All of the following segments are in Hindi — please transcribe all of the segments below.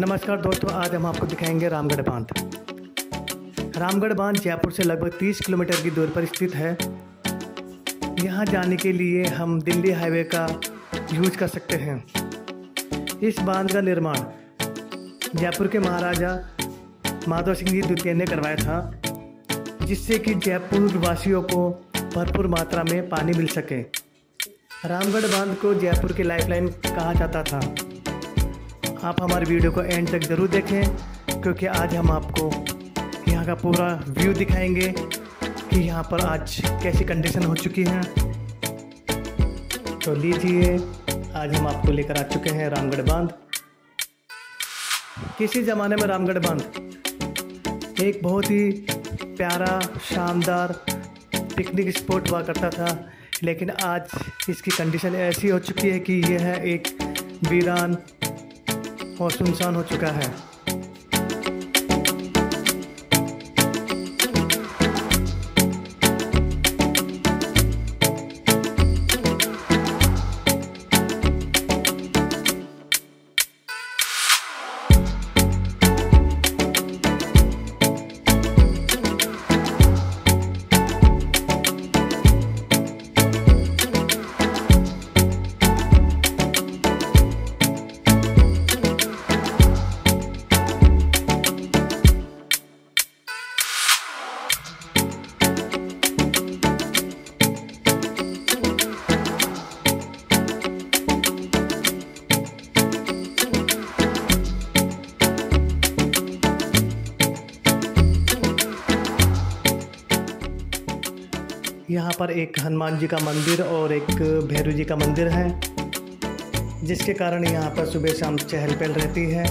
नमस्कार दोस्तों, आज हम आपको दिखाएंगे रामगढ़ बांध। रामगढ़ बांध जयपुर से लगभग 30 किलोमीटर की दूरी पर स्थित है। यहाँ जाने के लिए हम दिल्ली हाईवे का यूज कर सकते हैं। इस बांध का निर्माण जयपुर के महाराजा माधोसिंह जी द्वितीय ने करवाया था, जिससे कि जयपुर वासियों को भरपूर मात्रा में पानी मिल सके। रामगढ़ बांध को जयपुर की लाइफलाइन कहा जाता था। आप हमारे वीडियो को एंड तक ज़रूर देखें, क्योंकि आज हम आपको यहाँ का पूरा व्यू दिखाएंगे कि यहाँ पर आज कैसी कंडीशन हो चुकी है। तो लीजिए, आज हम आपको लेकर आ चुके हैं रामगढ़ बांध। किसी ज़माने में रामगढ़ बांध एक बहुत ही प्यारा, शानदार पिकनिक स्पॉट हुआ करता था, लेकिन आज इसकी कंडीशन ऐसी हो चुकी है कि यह है एक वीरान और सुनसान हो चुका है। यहाँ पर एक हनुमान जी का मंदिर और एक भैरू जी का मंदिर है, जिसके कारण यहाँ पर सुबह शाम चहल पहल रहती है।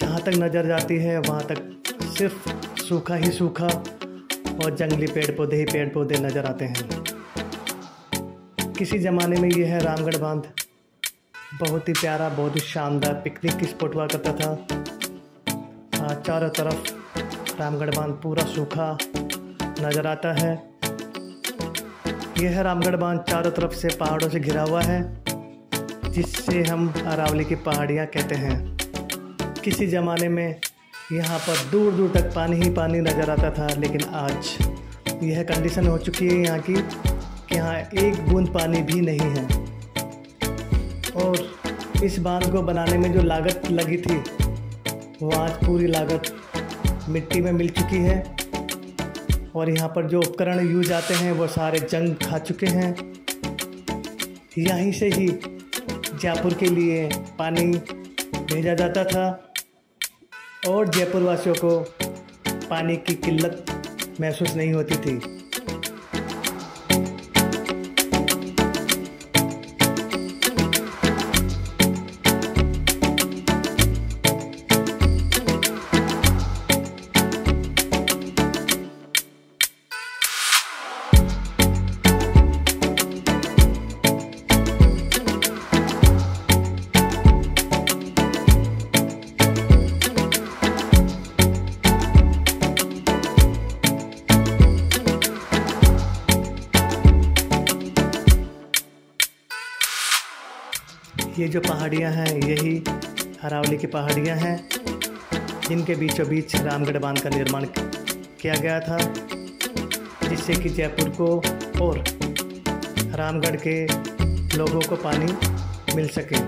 जहाँ तक नज़र जाती है वहाँ तक सिर्फ सूखा ही सूखा और जंगली पेड़ पौधे नज़र आते हैं। किसी ज़माने में यह है रामगढ़ बांध, बहुत ही प्यारा, बहुत ही शानदार पिकनिक स्पॉट हुआ करता था। चारों तरफ रामगढ़ बांध पूरा सूखा नज़र आता है। यह है रामगढ़ बांध चारों तरफ से पहाड़ों से घिरा हुआ है, जिससे हम अरावली की पहाड़ियाँ कहते हैं। किसी ज़माने में यहाँ पर दूर दूर तक पानी ही पानी नज़र आता था, लेकिन आज यह कंडीशन हो चुकी है यहाँ की कि यहाँ एक बूंद पानी भी नहीं है। और इस बांध को बनाने में जो लागत लगी थी, वो आज पूरी लागत मिट्टी में मिल चुकी है। और यहाँ पर जो उपकरण यूज आते हैं वो सारे जंग खा चुके हैं। यहीं से ही जयपुर के लिए पानी भेजा जाता था और जयपुर वासियों को पानी की किल्लत महसूस नहीं होती थी। ये जो पहाड़ियाँ हैं, यही अरावली की पहाड़ियाँ हैं, जिनके बीचों बीच रामगढ़ बांध का निर्माण किया गया था, जिससे कि जयपुर को और रामगढ़ के लोगों को पानी मिल सके।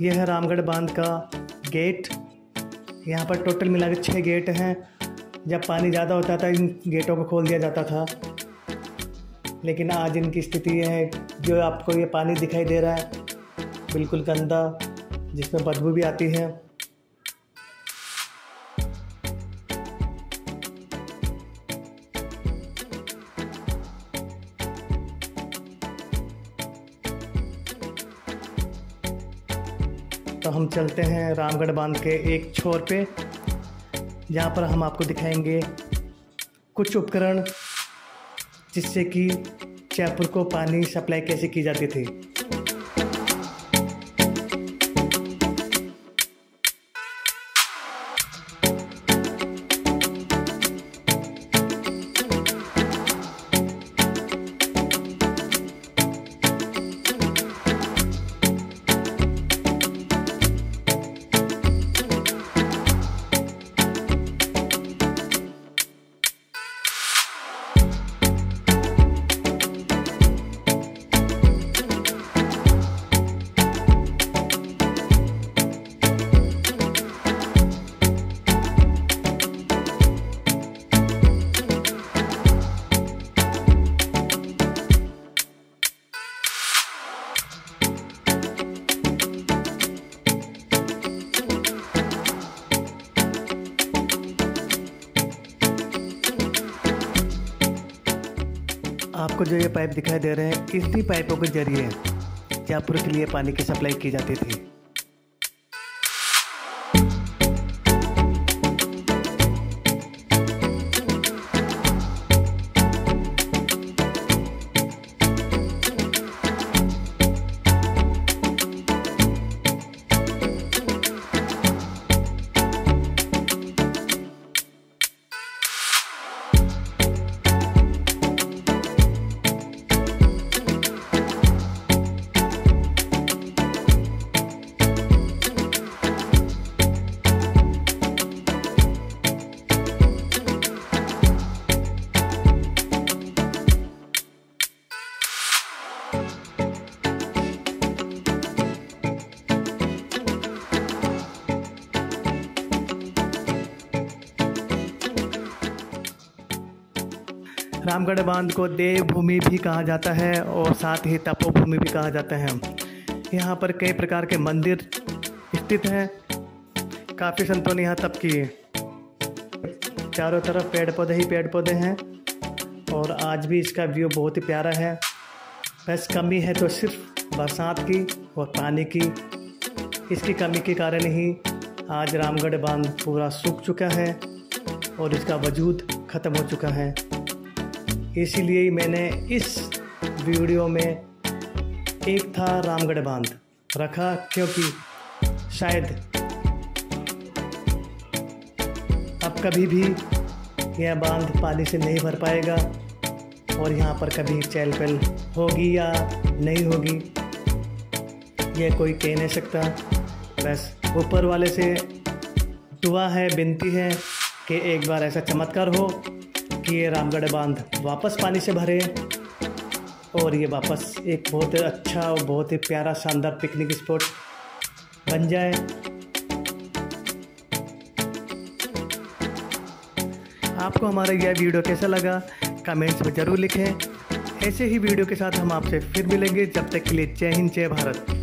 ये है रामगढ़ बांध का गेट। यहाँ पर टोटल मिला के 6 गेट हैं। जब पानी ज़्यादा होता था इन गेटों को खोल दिया जाता था, लेकिन आज इनकी स्थिति यह है जो आपको ये पानी दिखाई दे रहा है बिल्कुल गंदा, जिसमें बदबू भी आती है। तो हम चलते हैं रामगढ़ बांध के एक छोर पे, जहाँ पर हम आपको दिखाएंगे कुछ उपकरण जिससे कि जयपुर को पानी सप्लाई कैसे की जाती थी। आपको जो ये पाइप दिखाई दे रहे हैं, इसी पाइपों के जरिए जयपुर के लिए पानी की सप्लाई की जाती थी। रामगढ़ बांध को देवभूमि भी कहा जाता है और साथ ही तपोभूमि भी कहा जाता है। यहाँ पर कई प्रकार के मंदिर स्थित हैं। काफ़ी संतों ने यहाँ तप किए। चारों तरफ पेड़ पौधे हैं और आज भी इसका व्यू बहुत ही प्यारा है। बस कमी है तो सिर्फ बरसात की और पानी की। इसकी कमी के कारण ही आज रामगढ़ बांध पूरा सूख चुका है और इसका वजूद ख़त्म हो चुका है। इसीलिए मैंने इस वीडियो में एक था रामगढ़ बांध रखा, क्योंकि शायद अब कभी भी यह बांध पानी से नहीं भर पाएगा और यहाँ पर कभी चहल पहल होगी या नहीं होगी यह कोई कह नहीं सकता। बस ऊपर वाले से दुआ है, विनती है कि एक बार ऐसा चमत्कार हो कि ये रामगढ़ बांध वापस पानी से भरे और ये वापस एक बहुत अच्छा और बहुत ही प्यारा शानदार पिकनिक स्पॉट बन जाए। आपको हमारा यह वीडियो कैसा लगा कमेंट्स में ज़रूर लिखें। ऐसे ही वीडियो के साथ हम आपसे फिर मिलेंगे। जब तक के लिए जय हिंद, जय भारत।